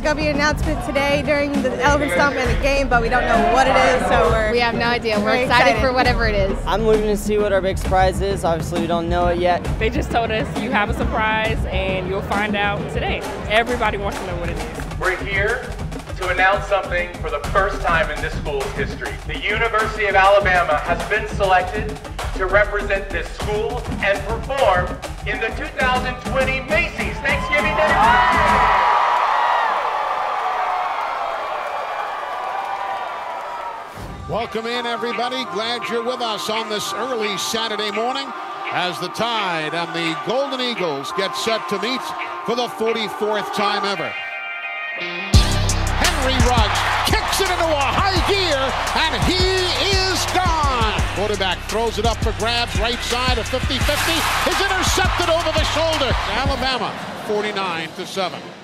There's going to be an announcement today during the Elvis Stomp and the game, but we don't know what it is, so we have no idea. We're excited for whatever it is. I'm looking to see what our big surprise is. Obviously, we don't know it yet. They just told us you have a surprise, and you'll find out today. Everybody wants to know what it is. We're here to announce something for the first time in this school's history. The University of Alabama has been selected to represent this school and perform in the 2020 Macy's Thanksgiving Day Parade. Welcome in, everybody. Glad you're with us on this early Saturday morning as the Tide and the Golden Eagles get set to meet for the 44th time ever. Henry Ruggs kicks it into a high gear, and he is gone. Quarterback throws it up for grabs, right side of 50-50. Is intercepted over the shoulder. Alabama, 49-7.